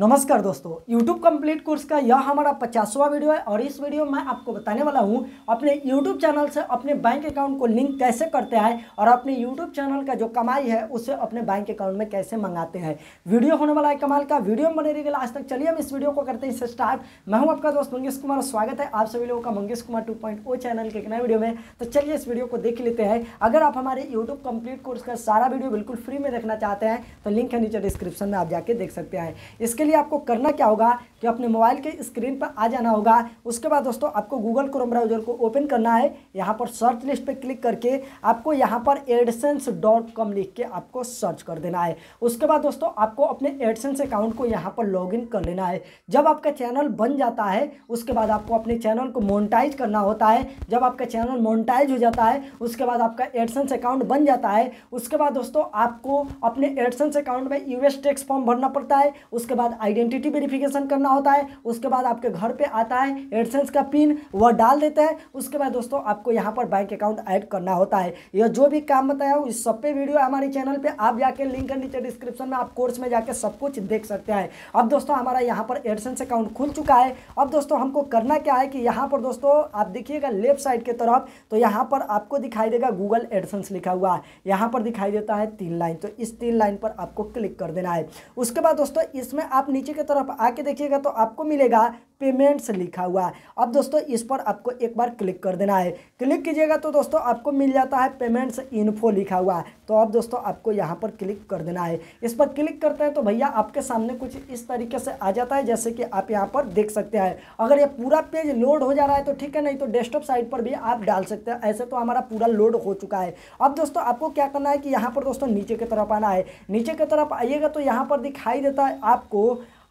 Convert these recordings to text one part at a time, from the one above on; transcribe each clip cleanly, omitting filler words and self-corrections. नमस्कार दोस्तों, YouTube complete course का यह हमारा 50वां वीडियो है और इस वीडियो में आपको बताने वाला हूँ अपने YouTube चैनल से अपने बैंक अकाउंट को लिंक कैसे करते हैं और अपने YouTube चैनल का जो कमाई है उसे अपने बैंक अकाउंट में कैसे मंगाते हैं। वीडियो होने वाला है कमाल का, वीडियो में बने रहिएगा लास्ट तक। चलिए हम इस वीडियो को करते हैं इससे स्टार्ट। मैं हूँ आपका दोस्त मंगेश कुमार, स्वागत है आप सभी लोगों का मंगेश कुमार 2.0 चैनल के एक नए वीडियो में। तो चलिए इस वीडियो को देख लेते हैं। अगर आप हमारे यूट्यूब कंप्लीट कोर्स का सारा वीडियो बिल्कुल फ्री में देखना चाहते हैं तो लिंक है नीचे डिस्क्रिप्शन में, आप जाके देख सकते हैं। इसके आपको करना क्या होगा कि अपने मोबाइल के स्क्रीन पर आ जाना होगा। उसके बाद दोस्तों आपको गूगल क्रोम ब्राउजर को ओपन करना है। यहाँ पर सर्च लिस्ट पर क्लिक करके आपको यहाँ पर adsense.com लिख के आपको सर्च कर देना है। उसके बाद दोस्तों आपको अपने adsense अकाउंट को यहाँ पर लॉगिन कर लेना है। जब आपका चैनल बन जाता है उसके बाद आपको अपने चैनल को मोनेटाइज करना होता है। जब आपका चैनल मोनेटाइज हो जाता है उसके बाद आपका adsense अकाउंट बन जाता है। उसके बाद दोस्तों आपको अपने adsense अकाउंट में US टैक्स फॉर्म भरना पड़ता है। उसके बाद आइडेंटिटी वेरिफिकेशन करना होता है। उसके बाद आपके घर पे आता है adsense का पिन, वह डाल देता है। उसके बाद दोस्तों आपको यहाँ पर बैंक अकाउंट ऐड करना होता है। यह जो भी काम बताया हूँ इस सब पे वीडियो हमारे चैनल पे, आप जाके लिंक नीचे डिस्क्रिप्शन में, आप कोर्स में जाके सब कुछ देख सकते हैं। अब दोस्तों हमारा यहाँ पर adsense अकाउंट खुल चुका है। अब दोस्तों हमको करना क्या है कि यहाँ पर दोस्तों आप देखिएगा लेफ्ट साइड की तरफ, तो यहाँ पर आपको दिखाई देगा गूगल adsense लिखा हुआ है। यहाँ पर दिखाई देता है 3 लाइन, तो इस 3 लाइन पर आपको क्लिक कर देना है। उसके बाद दोस्तों इसमें आप नीचे की तरफ आके देखिएगा तो आपको मिलेगा पेमेंट्स लिखा हुआ है। अब दोस्तों इस पर आपको एक बार क्लिक कर देना है। क्लिक कीजिएगा तो दोस्तों आपको मिल जाता है पेमेंट्स इन्फो लिखा हुआ है। तो अब दोस्तों आपको यहाँ पर क्लिक कर देना है। इस पर क्लिक करते हैं तो भैया आपके सामने कुछ इस तरीके से आ जाता है जैसे कि आप यहाँ पर देख सकते हैं। अगर ये पूरा पेज लोड हो जा रहा है तो ठीक है, नहीं तो डेस्कटॉप साइड पर भी आप डाल सकते हैं। ऐसे तो हमारा पूरा लोड हो चुका है। अब दोस्तों आपको क्या करना है कि यहाँ पर दोस्तों नीचे की तरफ आना है। नीचे की तरफ आइएगा तो यहाँ पर दिखाई देता है आपको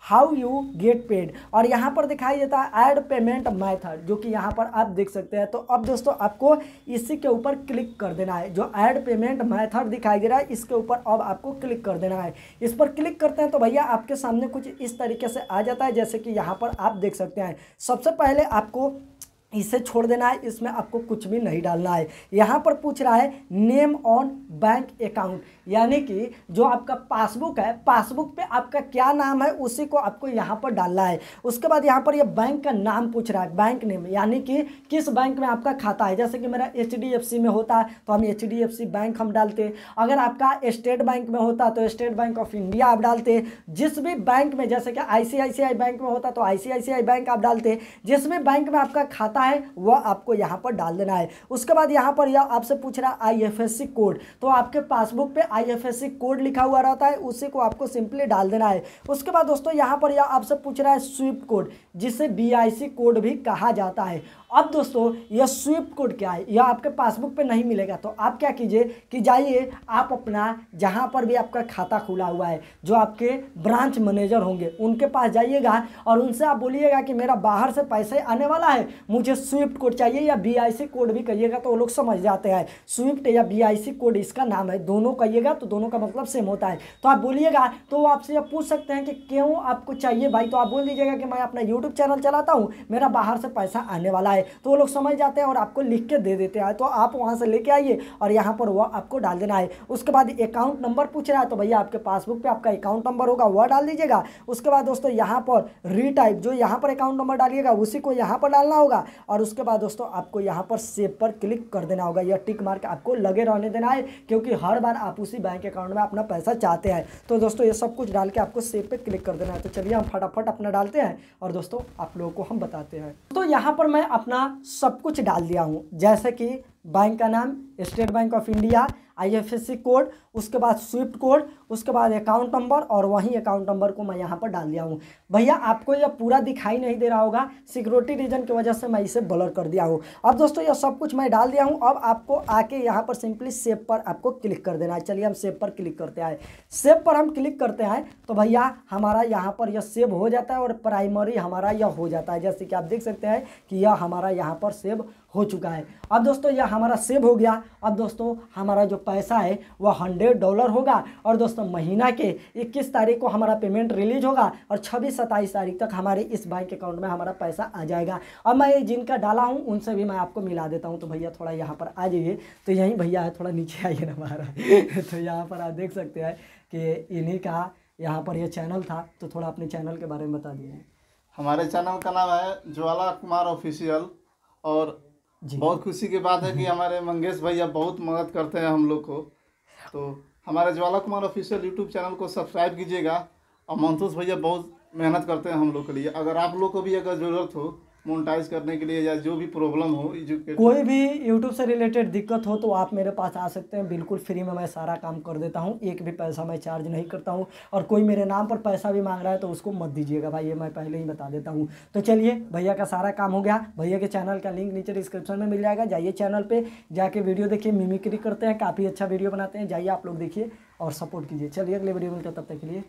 हाउ यू गेट पेड, और यहाँ पर दिखाई देता है ऐड पेमेंट मैथड, जो कि यहाँ पर आप देख सकते हैं। तो अब दोस्तों आपको इसी के ऊपर क्लिक कर देना है। जो ऐड पेमेंट मैथड दिखाई दे रहा है इसके ऊपर अब आपको क्लिक कर देना है। इस पर क्लिक करते हैं तो भैया आपके सामने कुछ इस तरीके से आ जाता है जैसे कि यहाँ पर आप देख सकते हैं। सबसे पहले आपको इसे छोड़ देना है, इसमें आपको कुछ भी नहीं डालना है। यहाँ पर पूछ रहा है नेम ऑन बैंक अकाउंट, यानी कि जो आपका पासबुक है, पासबुक पे आपका क्या नाम है उसी को आपको यहाँ पर डालना है। उसके बाद यहाँ पर यह बैंक का नाम पूछ रहा है, बैंक नेम, यानी कि किस बैंक में आपका खाता है। जैसे कि मेरा HDFC में होता तो हम HDFC बैंक हम डालते। अगर आपका स्टेट बैंक में होता तो स्टेट बैंक ऑफ इंडिया आप डालते। जिस भी बैंक में, जैसे कि ICICI बैंक में होता तो ICICI बैंक आप डालते। जिस भी बैंक में आपका खाता है वह आपको यहाँ पर डाल देना है। उसके बाद यहाँ पर यह आपसे पूछ रहा है IFSC कोड, तो आपके पासबुक पे IFSC कोड लिखा हुआ रहता है, उसी को आपको सिंपली डाल देना है। उसके बाद दोस्तों यहाँ पर यह आपसे पूछ रहा है स्विफ्ट कोड, जिसे BIC कोड भी कहा जाता है। अब दोस्तों यह स्विफ्ट कोड क्या है, यह आपके पासबुक पे नहीं मिलेगा। तो आप क्या कीजिए कि जाइए आप अपना जहाँ पर भी आपका खाता खुला हुआ है, जो आपके ब्रांच मैनेजर होंगे उनके पास जाइएगा और उनसे आप बोलिएगा कि मेरा बाहर से पैसे आने वाला है, मुझे स्विफ्ट कोड चाहिए, या BIC कोड भी कहिएगा तो वो लोग समझ जाते हैं। स्विफ्ट या BIC कोड इसका नाम है, दोनों कहिएगा तो दोनों का मतलब सेम होता है। तो आप बोलिएगा तो वो आपसे पूछ सकते हैं कि क्यों आपको चाहिए भाई। तो आप बोल दीजिएगा कि मैं अपना यूट्यूब चैनल चलाता हूँ, मेरा बाहर से पैसा आने वाला है, तो वो लोग समझ जाते हैं और आपको लिख के दे देते हैं। तो आप वहाँ से लेके आइए और यहाँ पर वह आपको डाल देना है। उसके बाद अकाउंट नंबर पूछ रहा है, तो भैया आपके पासबुक पर आपका अकाउंट नंबर होगा वह डाल दीजिएगा। उसके बाद दोस्तों यहाँ पर रीटाइप, जो यहाँ पर अकाउंट नंबर डालिएगा उसी को यहाँ पर डालना होगा। और उसके बाद दोस्तों आपको यहाँ पर सेव पर क्लिक कर देना होगा। यह टिक मार्क आपको लगे रहने देना है, क्योंकि हर बार आप उसी बैंक अकाउंट में अपना पैसा चाहते हैं। तो दोस्तों ये सब कुछ डाल के आपको सेव पे क्लिक कर देना है। तो चलिए हम फटाफट अपना डालते हैं और दोस्तों आप लोगों को हम बताते हैं। तो यहाँ पर मैं अपना सब कुछ डाल दिया हूँ, जैसे कि बैंक का नाम, State Bank of India, IFSC code, उसके बाद स्विफ्ट कोड, उसके बाद अकाउंट नंबर, और वहीं अकाउंट नंबर को मैं यहाँ पर डाल दिया हूँ। भैया आपको यह पूरा दिखाई नहीं दे रहा होगा, सिक्योरिटी रीजन की वजह से मैं इसे ब्लर कर दिया हूँ। अब दोस्तों यह सब कुछ मैं डाल दिया हूँ। अब आपको आके यहाँ पर सिंपली सेव पर आपको क्लिक कर देना है। चलिए हम सेव पर क्लिक करते हैं। सेव पर हम क्लिक करते हैं तो भैया हमारा यहाँ पर यह सेव हो जाता है और प्राइमरी हमारा यह हो जाता है, जैसे कि आप देख सकते हैं कि यह हमारा यहाँ पर सेव हो चुका है। अब दोस्तों यह हमारा सेव हो गया। अब दोस्तों हमारा जो पैसा है वह $100 होगा, और दोस्तों महीना के 21 तारीख को हमारा पेमेंट रिलीज होगा और 26-27 तारीख तक हमारे इस बैंक अकाउंट में हमारा पैसा आ जाएगा। अब मैं जिनका डाला हूँ उनसे भी मैं आपको मिला देता हूँ। तो भैया थोड़ा यहाँ पर आ जाइए, तो यहीं भैया है, थोड़ा नीचे आइए ना हमारा। तो यहाँ पर आप देख सकते हैं कि इन्हीं का यहाँ पर यह चैनल था, तो थोड़ा अपने चैनल के बारे में बता दीजिए। हमारे चैनल का नाम है ज्वाला कुमार ऑफिशियल, और बहुत खुशी की बात है कि हमारे मंगेश भैया बहुत मदद करते हैं हम लोग को। तो हमारे Jwala Kumar official YouTube channel को सब्सक्राइब कीजिएगा, और मंगेश भैया बहुत मेहनत करते हैं हम लोग के लिए। अगर आप लोग को भी अगर ज़रूरत हो मोनेटाइज करने के लिए, या जो भी प्रॉब्लम हो, कोई भी यूट्यूब से रिलेटेड दिक्कत हो, तो आप मेरे पास आ सकते हैं। बिल्कुल फ्री में मैं सारा काम कर देता हूं, एक भी पैसा मैं चार्ज नहीं करता हूं। और कोई मेरे नाम पर पैसा भी मांग रहा है तो उसको मत दीजिएगा भाई, ये मैं पहले ही बता देता हूं। तो चलिए, भैया का सारा काम हो गया। भैया के चैनल का लिंक नीचे डिस्क्रिप्शन में मिल जाएगा, जाइए चैनल पर जाके वीडियो देखिए। मिमिक्री करते हैं, काफ़ी अच्छा वीडियो बनाते हैं, जाइए आप लोग देखिए और सपोर्ट कीजिए। चलिए अगले वीडियो मिलते हैं, तब तक के लिए।